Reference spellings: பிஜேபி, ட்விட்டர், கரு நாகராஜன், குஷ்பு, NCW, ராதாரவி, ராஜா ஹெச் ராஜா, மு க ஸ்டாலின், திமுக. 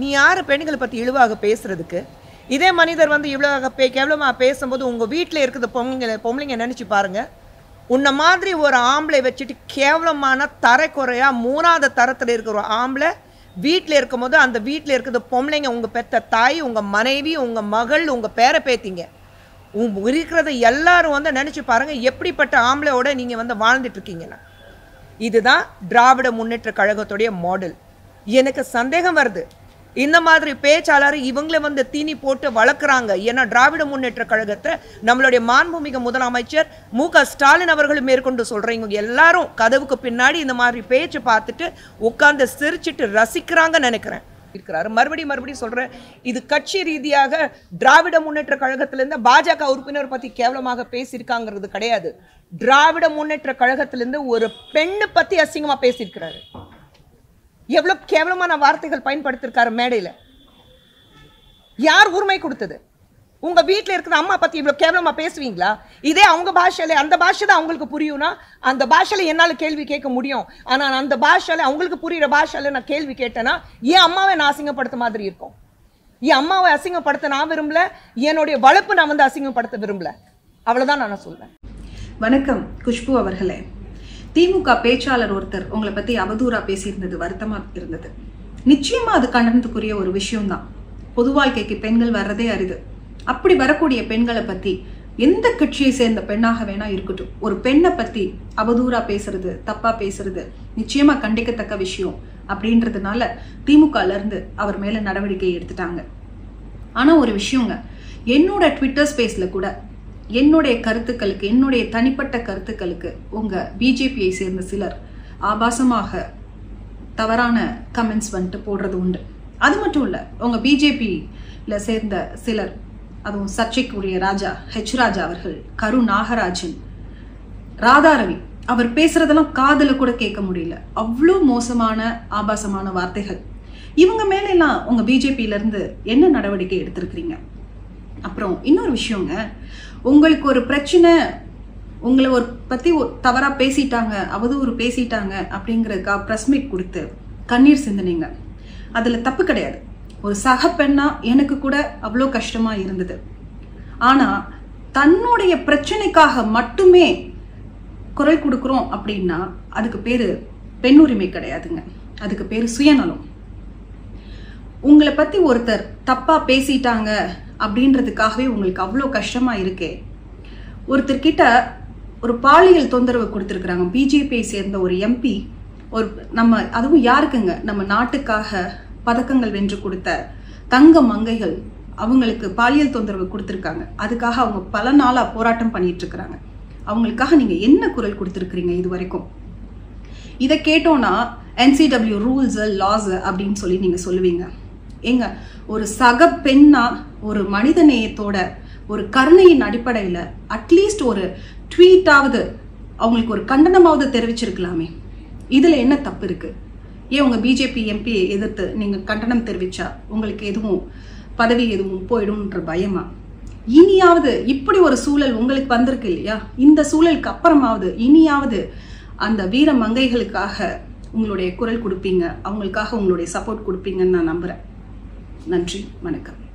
நீ யார் பெண்களை பற்றி இழிவாக பேசுறதுக்கு? இதே மனிதர் வந்து இவ்வளோ கேவலமாக பேசும்போது உங்கள் வீட்டில் இருக்கிற பொம்பளைங்க நினச்சி பாருங்கள், உன்னை மாதிரி ஒரு ஆம்பளை வச்சுட்டு கேவலமான தரைக்குறையாக மூணாவது தரத்தில் இருக்கிற ஆம்பளை வீட்டில் இருக்கும் போது அந்த வீட்டில் இருக்கிற பொம்பளைங்க உங்கள் பெற்ற தாய், உங்கள் மனைவி, உங்கள் மகள், உங்கள் பேரை பேத்திங்க இருக்கிறத எல்லாரும் வந்து நினச்சி பாருங்கள் எப்படிப்பட்ட ஆம்பளையோட நீங்கள் வந்து வாழ்ந்துட்டுருக்கீங்கன்னா. இதுதான் திராவிட முன்னேற்ற கழகத்துடைய மாடல். எனக்கு சந்தேகம் வருது, இந்த மாதிரி பேச்சாளர் இவங்களை வந்து தீனி போட்டு வளர்க்குறாங்க. ஏன்னா திராவிட முன்னேற்ற கழகத்தை நம்மளுடைய மாண்புமிகு முதலமைச்சர் மு க ஸ்டாலின் அவர்கள் மேற்கொண்டு சொல்கிறீங்க. எல்லாரும் கதவுக்கு பின்னாடி இந்த மாதிரி பேச்சு பார்த்துட்டு உட்காந்து சிரிச்சிட்டு ரசிக்கிறாங்கன்னு நினைக்கிறேன். இருக்கிறாரு மறுபடியும் சொல்கிறேன், இது கட்சி ரீதியாக திராவிட முன்னேற்ற கழகத்திலேருந்து பாஜக உறுப்பினர் பற்றி கேவலமாக பேசியிருக்காங்கிறது கிடையாது. திராவிட முன்னேற்ற கழகத்திலேருந்து ஒரு பெண்ணை பற்றி அசிங்கமாக பேசியிருக்கிறாரு. எவ்வளோ கேவலமான வார்த்தைகள் பயன்படுத்தியிருக்காரு மேடையில். யார் உரிமை கொடுத்தது? உங்கள் வீட்டில் இருக்கிற அம்மா பற்றி இவ்வளோ கேவலமாக பேசுவீங்களா? இதே அவங்க பாஷையில், அந்த பாஷை தான் அவங்களுக்கு புரியும்னா அந்த பாஷையில் என்னால் கேள்வி கேட்க முடியும். ஆனால் அந்த பாஷையில், அவங்களுக்கு புரிகிற பாஷையில் நான் கேள்வி கேட்டேன்னா என் அம்மாவை நான் அசிங்கப்படுத்த மாதிரி இருக்கும். என் அம்மாவை அசிங்கப்படுத்த நான் விரும்பலை, என்னுடைய வளர்ப்பு நான் வந்து அசிங்கப்படுத்த விரும்பலை. அவ்வளோதான் நான் சொல்வேன். வணக்கம் குஷ்பு அவர்களே, திமுக பேச்சாளர் ஒருத்தர் உங்களை பற்றி அவதூறாக பேசியிருந்தது வருத்தமாக இருந்தது. நிச்சயமாக அது கண்டனத்துக்குரிய ஒரு விஷயம்தான். பொது வாழ்க்கைக்கு பெண்கள் வர்றதே அரிது. அப்படி வரக்கூடிய பெண்களை பற்றி எந்த கட்சியை சேர்ந்த பெண்ணாக வேணா இருக்கட்டும், ஒரு பெண்ணை பற்றி அவதூறாக பேசுறது, தப்பாக பேசுறது நிச்சயமாக கண்டிக்கத்தக்க விஷயம். அப்படின்றதுனால திமுகலேருந்து அவர் மேலே நடவடிக்கை எடுத்துட்டாங்க. ஆனால் ஒரு விஷயங்க, என்னோட ட்விட்டர் ஸ்பேஸில் கூட என்னுடைய கருத்துக்களுக்கு, என்னுடைய தனிப்பட்ட கருத்துக்களுக்கு உங்கள் பிஜேபியை சேர்ந்த சிலர் ஆபாசமாக தவறான கமெண்ட்ஸ் வந்துட்டு போடுறது உண்டு. அது மட்டும் இல்லை, உங்கள் பிஜேபியில் சேர்ந்த சிலர், அதுவும் சர்ச்சைக்குரிய ராஜா ஹெச் ராஜா அவர்கள், கரு நாகராஜன், ராதாரவி அவர் பேசுறதெல்லாம் காதில் கூட கேட்க முடியல, அவ்வளோ மோசமான ஆபாசமான வார்த்தைகள். இவங்க மேலெல்லாம் உங்கள் பிஜேபியிலேருந்து என்ன நடவடிக்கை எடுத்திருக்கிறீங்க? அப்புறம் இன்னொரு விஷயங்க, உங்களுக்கு ஒரு பிரச்சனை, உங்களை ஒரு பற்றி தவறாக பேசிட்டாங்க, அவதூறு பேசிட்டாங்க அப்படிங்கிறதுக்காக ப்ரெஸ் மீட் கொடுத்து கண்ணீர் சிந்தினீங்க. அதில் தப்பு கிடையாது. ஒரு சக பெண்ணா எனக்கு கூட அவ்வளோ கஷ்டமாக இருந்தது. ஆனால் தன்னுடைய பிரச்சனைக்காக மட்டுமே குரல் கொடுக்குறோம் அப்படின்னா அதுக்கு பேர் பெண்ணுரிமை கிடையாதுங்க, அதுக்கு பேர் சுயநலம். உங்களை பற்றி ஒருத்தர் தப்பாக பேசிட்டாங்க அப்படின்றதுக்காகவே உங்களுக்கு அவ்வளோ கஷ்டமாக இருக்கே. ஒருத்தர்கிட்ட ஒரு பாலியல் தொந்தரவு கொடுத்துருக்குறாங்க, பிஜேபியை சேர்ந்த ஒரு எம்பி, ஒரு நம்ம அதுவும் யாருக்குங்க, நம்ம நாட்டுக்காக பதக்கங்கள் வென்று கொடுத்த தங்க மங்கைகள், அவங்களுக்கு பாலியல் தொந்தரவு கொடுத்துருக்காங்க. அதுக்காக அவங்க பல நாளாக போராட்டம் பண்ணிட்டு இருக்கிறாங்க. அவங்களுக்காக நீங்கள் என்ன குரல் கொடுத்துருக்குறீங்க இது வரைக்கும்? இதை கேட்டோன்னா NCW ரூல்ஸு லாஸு அப்படின்னு சொல்லி நீங்கள் சொல்லுவீங்க. ஏங்க, ஒரு சக பெண்ணா ஒரு மனித நேயத்தோட ஒரு கருணையின் அடிப்படையில் அட்லீஸ்ட் ஒரு ட்வீட்டாவது அவங்களுக்கு ஒரு கண்டனமாவது தெரிவிச்சிருக்கலாமே. இதில் என்ன தப்பு இருக்குது? ஏன் உங்கள் பிஜேபி எம்பியை எதிர்த்து நீங்கள் கண்டனம் தெரிவித்தா உங்களுக்கு எதுவும் பதவி எதுவும் போயிடும்ன்ற பயமா? இனியாவது இப்படி ஒரு சூழல் உங்களுக்கு வந்திருக்கு இல்லையா, இந்த சூழலுக்கு அப்புறமாவது இனியாவது அந்த வீர மங்கைகளுக்காக உங்களுடைய குரல் கொடுப்பீங்க, அவங்களுக்காக உங்களுடைய சப்போர்ட் கொடுப்பீங்கன்னு நான் நம்புகிறேன். நன்றி, வணக்கம்.